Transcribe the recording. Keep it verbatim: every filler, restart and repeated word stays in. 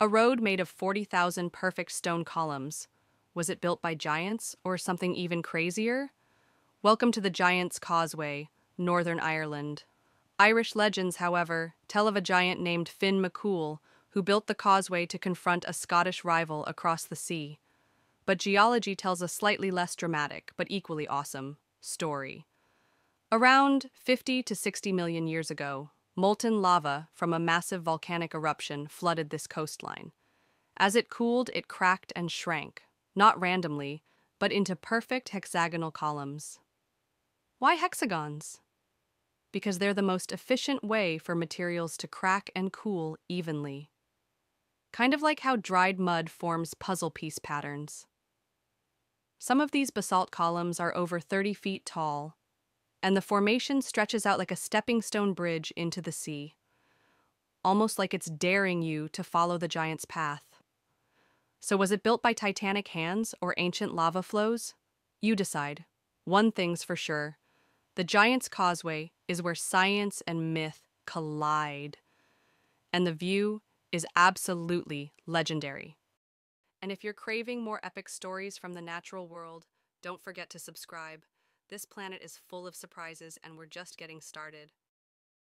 A road made of forty thousand perfect stone columns. Was it built by giants or something even crazier? Welcome to the Giant's Causeway, Northern Ireland. Irish legends, however, tell of a giant named Finn McCool, who built the causeway to confront a Scottish rival across the sea. But geology tells a slightly less dramatic, but equally awesome, story. Around fifty to sixty million years ago, molten lava from a massive volcanic eruption flooded this coastline. As it cooled, it cracked and shrank, not randomly, but into perfect hexagonal columns. Why hexagons? Because they're the most efficient way for materials to crack and cool evenly. Kind of like how dried mud forms puzzle piece patterns. Some of these basalt columns are over thirty feet tall, and the formation stretches out like a stepping stone bridge into the sea, almost like it's daring you to follow the giant's path. So was it built by titanic hands or ancient lava flows? You decide. One thing's for sure. The Giant's Causeway is where science and myth collide, and the view is absolutely legendary. And if you're craving more epic stories from the natural world, don't forget to subscribe. This planet is full of surprises, and we're just getting started.